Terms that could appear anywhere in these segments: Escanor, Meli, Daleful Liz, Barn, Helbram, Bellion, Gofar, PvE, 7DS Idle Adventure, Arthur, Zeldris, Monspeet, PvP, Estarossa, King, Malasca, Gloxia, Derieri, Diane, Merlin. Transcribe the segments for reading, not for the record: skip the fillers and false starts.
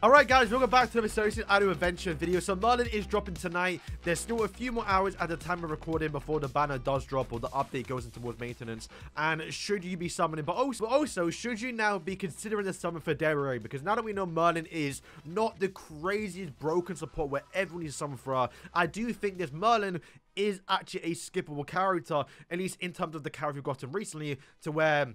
Alright guys, welcome back to the 7DS Idle Adventure video. So Merlin is dropping tonight. There's still a few more hours at the time of recording before the banner does drop or the update goes into towards maintenance. And should you be summoning, but also should you now be considering the summon for Derieri? Because now that we know Merlin is not the craziest broken support where everyone needs summon for her, I do think this Merlin is actually a skippable character, at least in terms of the character we've gotten recently, to where,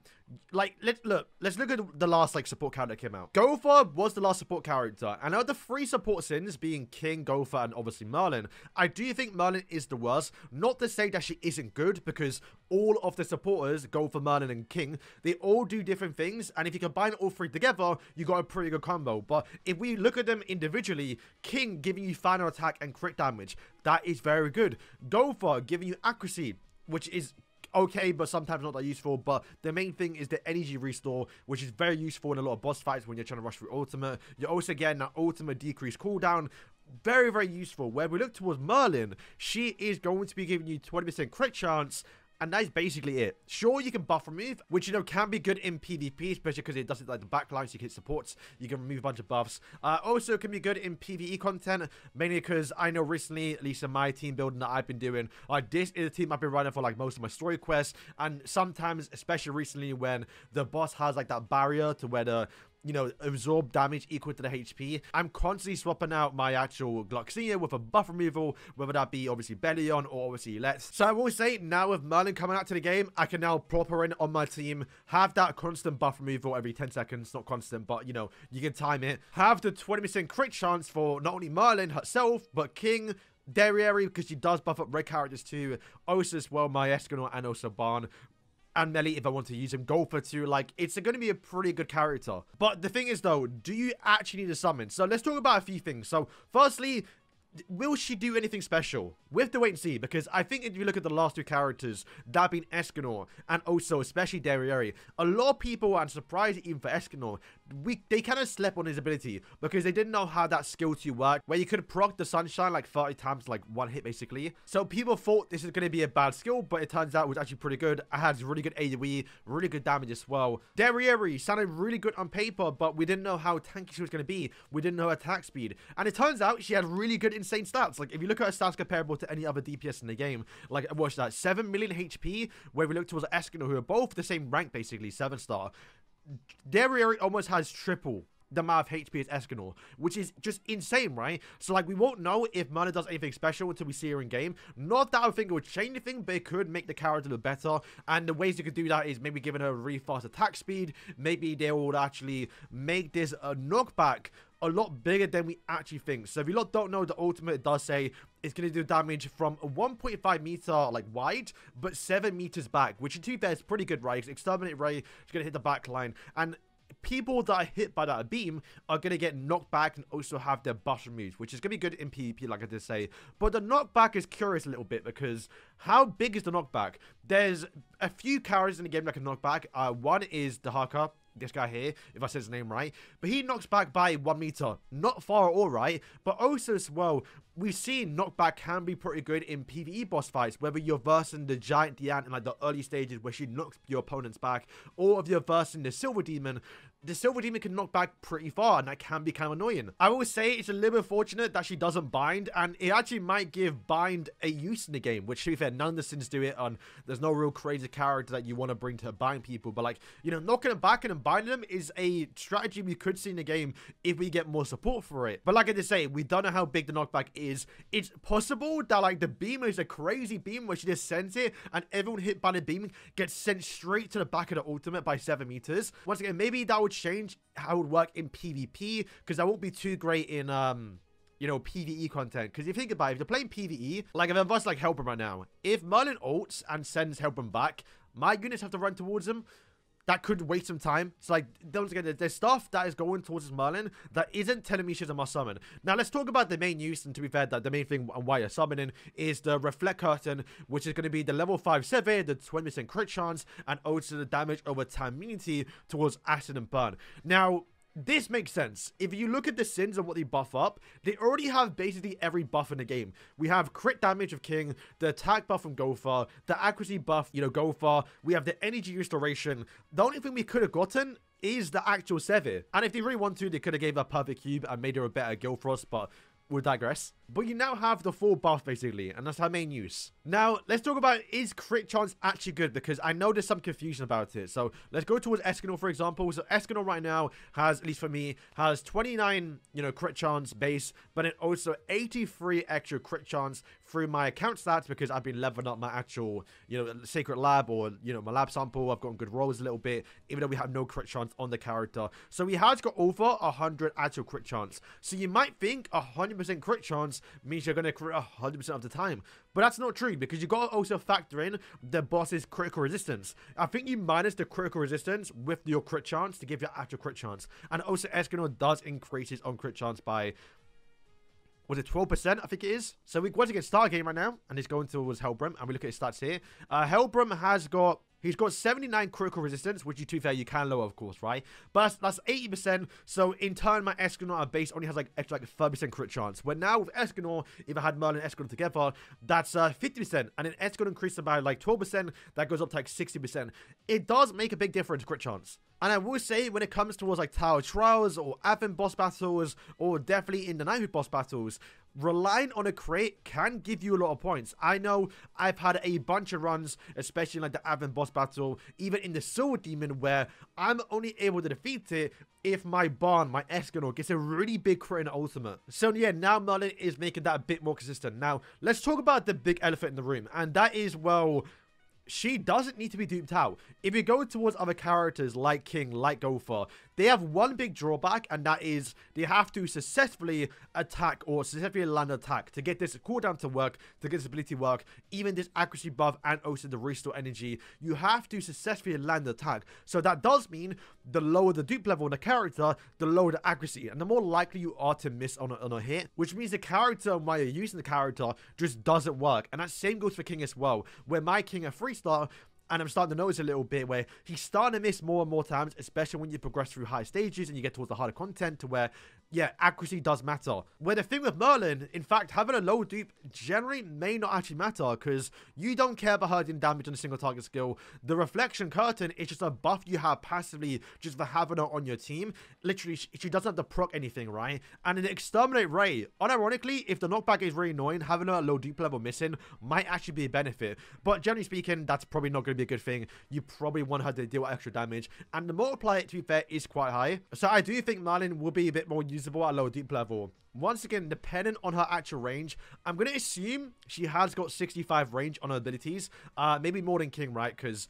like, let's look at the last, like, support character that came out. Gofar was the last support character, and out of the three supports in this being King, Gofar, and obviously Merlin, I do think Merlin is the worst. Not to say that she isn't good, because all of the supporters, Gofar, Merlin, and King, they all do different things, and if you combine all three together, you got a pretty good combo. But if we look at them individually, King giving you final attack and crit damage, that is very good. Gofar giving you accuracy, which is okay, but sometimes not that useful. But the main thing is the energy restore, which is very useful in a lot of boss fights when you're trying to rush through ultimate. You're also getting that ultimate decreased cooldown. Very, very useful. Where we look towards Merlin, she is going to be giving you 20% crit chance. And that is basically it. Sure, you can buff remove, which, you know, can be good in PvP, especially because it doesn't like the backline, so you can hit supports, you can remove a bunch of buffs. Also, it can be good in PvE content, mainly because I know recently, at least in my team building that I've been doing, this is a team I've been running for, like, most of my story quests, and sometimes, especially recently, when the boss has, like, that barrier to where the, you know, absorb damage equal to the HP, I'm constantly swapping out my actual Gloxia with a buff removal, whether that be obviously Bellion or obviously Let's. So I will say now with Merlin coming out to the game, I can now proper in on my team, have that constant buff removal every 10 seconds, not constant, but you know, you can time it. Have the 20% crit chance for not only Merlin herself, but King, Derieri, because she does buff up red characters too, also as well my Escanor and also Barn. And Meli, if I want to use him, Gofar too. Like, it's going to be a pretty good character. But the thing is, though, do you actually need a summon? So let's talk about a few things. So, firstly, will she do anything special? We have to wait and see, because I think if you look at the last two characters, that being Escanor and also especially Derieri, a lot of people, and surprised even for Escanor, they kind of slept on his ability because they didn't know how that skill to work, where you could proc the sunshine like 30 times like one hit basically. So people thought this is going to be a bad skill, but it turns out it was actually pretty good. It has really good AoE, really good damage as well. Derieri sounded really good on paper, but we didn't know how tanky she was going to be. We didn't know her attack speed, and it turns out she had really good insane stats. Like, if you look at her stats comparable to any other DPS in the game, like, watch that, 7 million HP, where we look towards Escanor, who are both the same rank basically, 7-star. Derieri almost has triple the amount of HP as Escanor, which is just insane, right? So, like, we won't know if Merlin does anything special until we see her in game. Not that I think it would change anything, but it could make the character look better. And the ways you could do that is maybe giving her a really fast attack speed. Maybe they would actually make this a knockback a lot bigger than we actually think. So if you lot don't know, the ultimate does say it's going to do damage from 1.5 meter like wide, but 7 meters back, which to be fair is pretty good, right? Because Exterminate Ray is going to hit the back line, and people that are hit by that beam are going to get knocked back and also have their buff removed, which is going to be good in PvP, like I did say. But the knockback is curious a little bit, because how big is the knockback? There's a few characters in the game that can knock back. One is the Haka, this guy here, if I said his name right, but he knocks back by 1 meter, not far at all, right? But also as well, we've seen knockback can be pretty good in PvE boss fights, whether you're versing the giant Diane in like the early stages where she knocks your opponents back, or if you're versing the silver demon. The silver demon can knock back pretty far, and that can be kind of annoying. I will say it's a little bit fortunate that she doesn't bind, and it actually might give bind a use in the game, which to be fair, none of the sins do it, and there's no real crazy character that you want to bring to bind people. But, like, you know, knocking them back and binding them is a strategy we could see in the game if we get more support for it. But like I did say, we don't know how big the knockback is. It's possible that, like, the beam is a crazy beam where she just sends it, and everyone hit by the beam gets sent straight to the back of the ultimate by 7 meters. Once again, maybe that would change how it would work in PvP, because that won't be too great in you know, PvE content. Because if you think about it, if you're playing PvE, like if I'm versus like Helbram right now, if Merlin ults and sends Helbram back, my units have to run towards him. That could wait some time. So, like, don't forget, there's stuff that is going towards Merlin that isn't telling me she's a must summon. Now, let's talk about the main use, and to be fair, that the main thing and why you're summoning is the Reflect Curtain, which is going to be the level 5 7, the 20% crit chance, and also the damage over time immunity towards Acid and Burn. Now, this makes sense. If you look at the sins and what they buff up, they already have basically every buff in the game. We have crit damage of King, the attack buff from Gofar, the accuracy buff, you know, Gofar. We have the energy restoration. The only thing we could have gotten is the actual Sevi. And if they really want to, they could have gave her a perfect cube and made her a better Gilfrost, but we'll digress. But you now have the full buff, basically, and that's her main use. Now, let's talk about, is crit chance actually good? Because I know there's some confusion about it. So, let's go towards Escanor, for example. So, Escanor right now has, at least for me, has 29, crit chance base, but then also 83 extra crit chance through my account stats, because I've been leveling up my actual, secret lab, or, my lab sample. I've gotten good rolls a little bit, even though we have no crit chance on the character. So, we had got over 100 actual crit chance. So, you might think 100% crit chance means you're going to crit 100% of the time. But that's not true, because you've got to also factor in the boss's critical resistance. I think you minus the critical resistance with your crit chance to give your actual crit chance. And also Escanor does increase his own crit chance by, was it 12%? I think it is. So we're going to get start game right now, and it's going towards Helbram, and we look at his stats here. Helbram has got, he's got 79 critical resistance, which, to be fair, you can lower, of course, right? But that's 80%, so in turn, my Escanor base only has, extra, 30% crit chance. Where now, with Escanor, if I had Merlin and Escanor together, that's 50%. And then Escanor increased by, 12%. That goes up to, 60%. It does make a big difference, crit chance. And I will say, when it comes towards, Tower Trials, or Advent boss battles, or definitely in the Nighthood boss battles, relying on a crit can give you a lot of points. I know I've had a bunch of runs, especially in the Advent boss battle, even in the Silver Demon, where I'm only able to defeat it if my Barn, my Escanor, gets a really big crit in the ultimate. So yeah, now Merlin is making that a bit more consistent. Now, let's talk about the big elephant in the room, and that is, well, she doesn't need to be duped out. If you go towards other characters like King, like Gofar, they have one big drawback, and that is they have to successfully attack or successfully land an attack to get this cooldown to work, to get this ability to work, even this accuracy buff, and also the restore energy. You have to successfully land an attack. So that does mean the lower the dupe level on the character, the lower the accuracy, and the more likely you are to miss on a hit, which means the character, while you're using the character, just doesn't work. And that same goes for King as well, where my King at 3-star, and I'm starting to notice a little bit where he's starting to miss more and more times, especially when you progress through high stages and you get towards the harder content, to where, yeah, accuracy does matter. Where the thing with Merlin, in fact, having a low dupe generally may not actually matter, because you don't care about her doing damage on a single target skill. The Reflection Curtain is just a buff you have passively just for having her on your team. Literally, she doesn't have to proc anything, right? And an Exterminate Ray, unironically, if the knockback is really annoying, having her at low dupe level missing might actually be a benefit. But generally speaking, that's probably not going to be a good thing. You probably want her to deal with extra damage, and the multiplier, to be fair, is quite high. So I do think Merlin will be a bit more usable at low deep level. Once again, depending on her actual range, I'm going to assume she has got 65 range on her abilities, maybe more than King, right? Because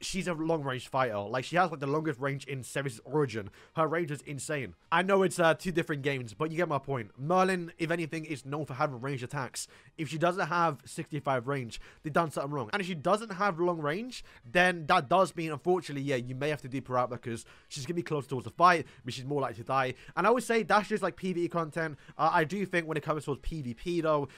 she's a long-range fighter. She has, the longest range in Sevi's Origin. Her range is insane. I know it's two different games, but you get my point. Merlin, if anything, is known for having ranged attacks. If she doesn't have 65 range, they've done something wrong. And if she doesn't have long range, then that does mean, unfortunately, yeah, you may have to deep her out, because she's going to be close towards the fight, which is more likely to die. And I would say that's just, PvE content. I do think when it comes towards PvP, though,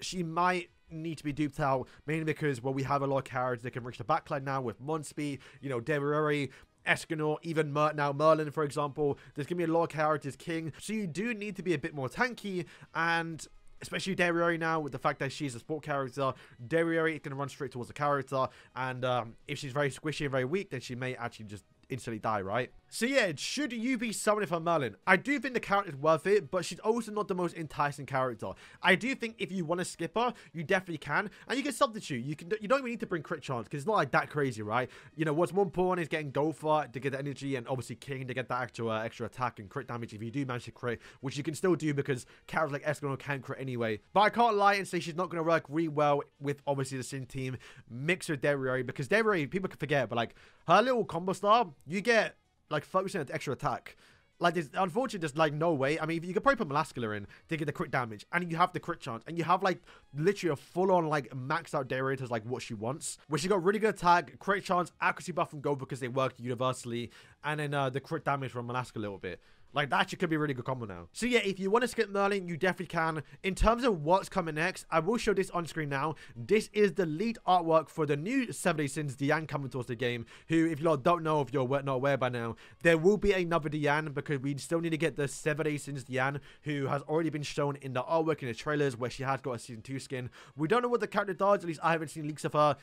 she might need to be duped out, mainly because, well, we have a lot of characters that can reach the backline now with Monspeet, Derieri, Escanor, even now Merlin, for example. There's gonna be a lot of characters, King, so you do need to be a bit more tanky, and especially Derieri now, with the fact that she's a support character. Derieri is gonna run straight towards the character, and if she's very squishy and very weak, then she may actually just instantly die, right? So yeah, should you be summoning for Merlin? I do think the character is worth it, but she's also not the most enticing character. I do think if you want to skip her, you definitely can, and you can substitute. You don't even need to bring crit chance, because it's not that crazy, right? What's more important is getting Gofar to get the energy, and obviously King to get that actual extra attack and crit damage if you do manage to crit, which you can still do because characters like Escanor can crit anyway. But I can't lie and say she's not going to work really well with obviously the Sin team mixed with Derieri, because Derieri, people can forget, but her little combo star, you get 30% extra attack. There's, unfortunately, there's no way. I mean, you could probably put Malasca in to get the crit damage, and you have the crit chance, and you have literally a full-on maxed out Derieri to what she wants, where she got really good attack, crit chance, accuracy buff from Gold because they work universally, and then the crit damage from Malasca a little bit. That actually could be a really good combo now. So yeah, if you want to skip Merlin, you definitely can. In terms of what's coming next, I will show this on screen now. This is the lead artwork for the new 7DS Diane coming towards the game, who, if you don't know, if you're not aware by now, there will be another Diane, because we still need to get the 7DS Diane, who has already been shown in the artwork in the trailers, where she has got a Season 2 skin. We don't know what the character does, at least I haven't seen leaks of her.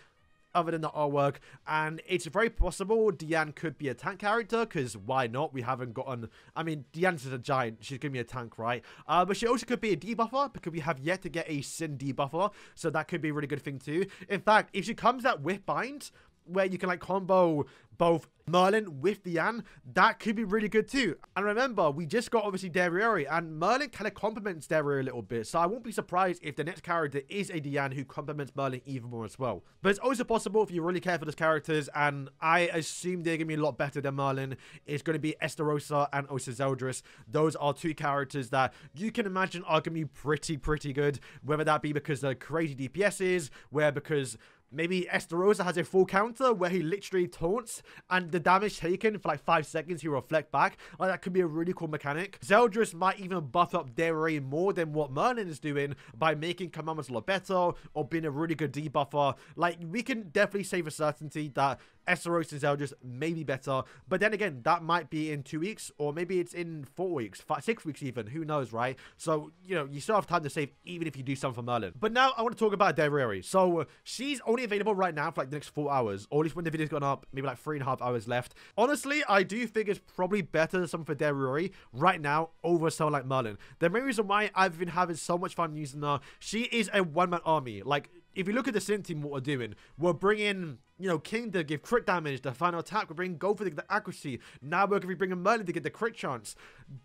other than the artwork, and it's very possible Diane could be a tank character, because why not? We haven't gotten... I mean, Diane's just a giant. She's going to be a tank, right? But she also could be a debuffer, because we have yet to get a Sin debuffer, so that could be a really good thing too. In fact, if she comes out with Bind, where you can like combo both Merlin with Diane, that could be really good too. And remember, we just got obviously Derieri, and Merlin kind of complements Derieri a little bit, so I won't be surprised if the next character is a Diane who complements Merlin even more as well. But it's also possible, if you really care for those characters, and I assume they're gonna be a lot better than Merlin, it's gonna be Estarossa and also Zeldris. Those are two characters that you can imagine are gonna be pretty good, whether that be because they're crazy DPS's, where because maybe Estarossa has a full counter where he literally taunts, and the damage taken for like 5 seconds, he reflect back. Like, that could be a really cool mechanic. Zeldris might even buff up Derieri more than what Merlin is doing by making commandments a lot better, or being a really good debuffer. Like, we can definitely say for certainty that Estarossa and Zeldris may be better. But then again, that might be in 2 weeks, or maybe it's in 4 weeks, 5, 6 weeks even. Who knows, right? So, you know, you still have time to save even if you do something for Merlin. But now I want to talk about Derieri. So she's only available right now for like the next 4 hours, or at least when the video's gone up, maybe like 3.5 hours left. Honestly, I do think it's probably better than something for Derieri right now over someone like Merlin. The main reason why I've been having so much fun using her, she is a one-man army. Like, if you look at the Sin team, what we're doing, we're bringing, you know, King to give crit damage, the final attack, we're bringing Gofar to get the accuracy, now we're going to be bringing Merlin to get the crit chance.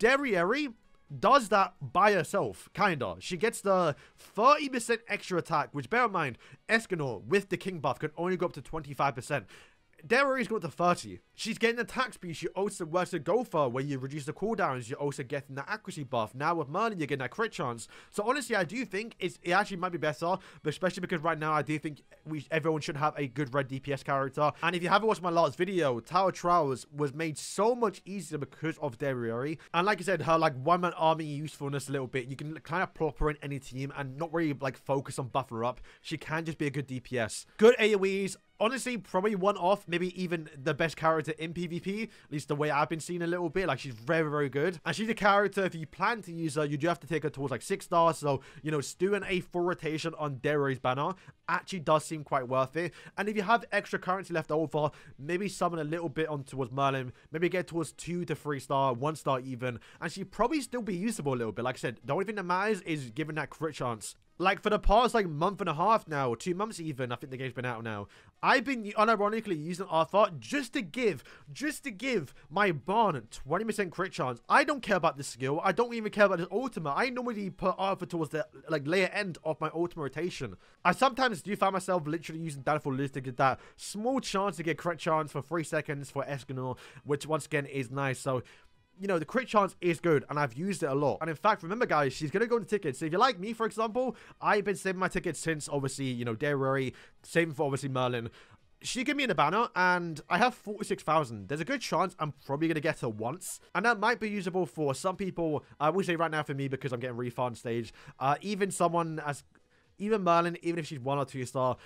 Derieri does that by herself, kinda. She gets the 30% extra attack, which, bear in mind, Escanor with the King buff can only go up to 25%. Derieri's got to 30. She's getting the attack speed. She also works at Gofar, where you reduce the cooldowns. You're also getting that accuracy buff. Now with Merlin, you're getting that crit chance. So honestly, I do think it actually might be better, but especially because right now, I do think everyone should have a good red DPS character. And if you haven't watched my last video, Tower Trials was made so much easier because of Derieri. And like I said, her like one-man army usefulness a little bit. You can kind of plop her in any team and not really like focus on buffing her up. She can just be a good DPS. Good AoEs. Honestly, probably one off, maybe even the best character in PvP, at least the way I've been seeing a little bit. Like, she's very good. And she's a character, if you plan to use her, you do have to take her towards like 6 stars. So, you know, doing a full rotation on Derieri's banner actually does seem quite worth it. And if you have extra currency left over, maybe summon a little bit on towards Merlin, maybe get towards 2 to 3 star, 1 star even, and she'd probably still be usable a little bit. Like I said, the only thing that matters is giving that crit chance. Like, for the past like month and a half now, 2 months even, I think the game's been out now, I've been unironically using Arthur just to give my Barn 20% crit chance. I don't care about this skill. I don't even care about this ultimate. I normally put Arthur towards the like later end of my ultimate rotation. I sometimes do find myself literally using Daleful Liz to get that small chance to get crit chance for 3 seconds for Escanor, which once again is nice. So, you know, the crit chance is good, and I've used it a lot. And in fact, remember guys, she's gonna go into tickets. So if you're like me, for example, I've been saving my tickets since, obviously, you know, Derieri, saving for obviously Merlin. She gave me in a banner, and I have 46,000. There's a good chance I'm probably going to get her once, and that might be usable for some people. I will say right now for me, because I'm getting refund stage, even Merlin, even if she's 1 or 2 star,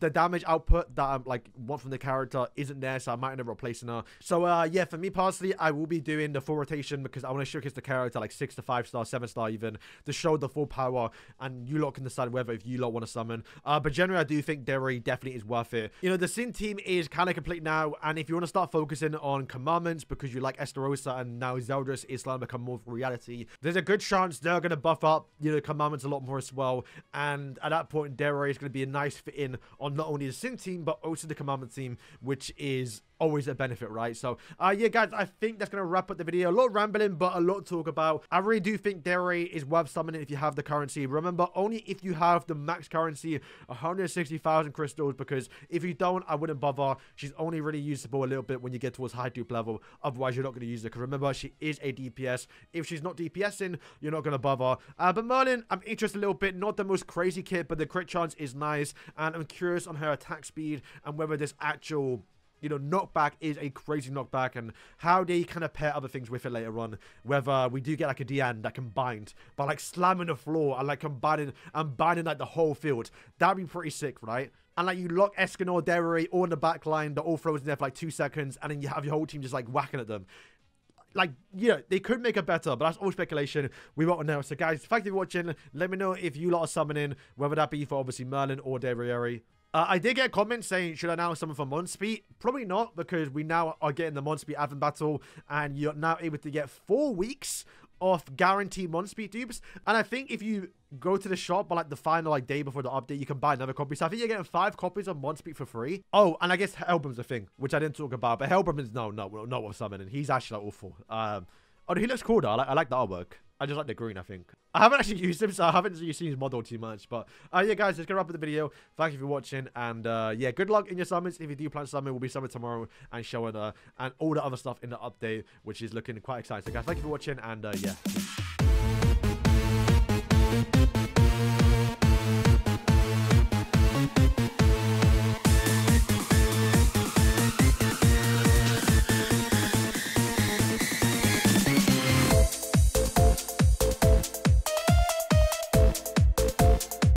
the damage output that I'm like want from the character isn't there, so I might end up replacing her. So yeah, for me personally, I will be doing the full rotation because I want to showcase the character like 6 to 5 star, 7 star even, to show the full power, and you lot can decide whether if you lot want to summon. But generally, I do think Derieri definitely is worth it. You know, the Sin team is kind of complete now, and if you want to start focusing on commandments because you like Estarossa and now Zeldris is starting to become more of a reality, there's a good chance they're going to buff up, you know, commandments a lot more as well, and at that point, Derieri is going to be a nice fit in on not only the Sin team, but also the Commandment team, which is always a benefit, right? So, yeah, guys, I think that's going to wrap up the video. A lot of rambling, but a lot to talk about. I really do think Derieri is worth summoning if you have the currency. Remember, only if you have the max currency, 160,000 crystals, because if you don't, I wouldn't bother. She's only really usable a little bit when you get towards high dupe level. Otherwise, you're not going to use her, because remember, she is a DPS. If she's not DPSing, you're not going to bother. But Merlin, I'm interested a little bit. Not the most crazy kit, but the crit chance is nice, and I'm curious on her attack speed and whether this actual, you know, knockback is a crazy knockback, and how they kind of pair other things with it later on, whether we do get like a Diane that can bind by like slamming the floor and like combining and binding like the whole field. That'd be pretty sick, right? And like you lock Escanor, Derieri all in the back line, they're all frozen there for like 2 seconds, and then you have your whole team just like whacking at them. Like, you know, they could make it better, but that's all speculation. We won't know. So guys, thank you for watching. Let me know if you lot are summoning, whether that be for obviously Merlin or Derieri. I did get comments saying, should I now summon for Monspeet? Probably not, because we now are getting the Monspeet Advent Battle, and you're now able to get 4 weeks of guaranteed Monspeet dupes. And I think if you go to the shop by like the final like day before the update, you can buy another copy. So I think you're getting 5 copies of Monspeet for free. Oh, and I guess Helbram's a thing, which I didn't talk about. But Helbram is no, not worth summoning. He's actually like awful. Oh, he looks cool though. I like the artwork. I just like the green, I think. I haven't actually used him, so I haven't really seen his model too much. But, yeah, guys, that's going to wrap up the video. Thank you for watching. And, yeah, good luck in your summons. If you do plan to summon, we'll be summoned tomorrow and showing and all the other stuff in the update, which is looking quite exciting. So, guys, thank you for watching. And, yeah.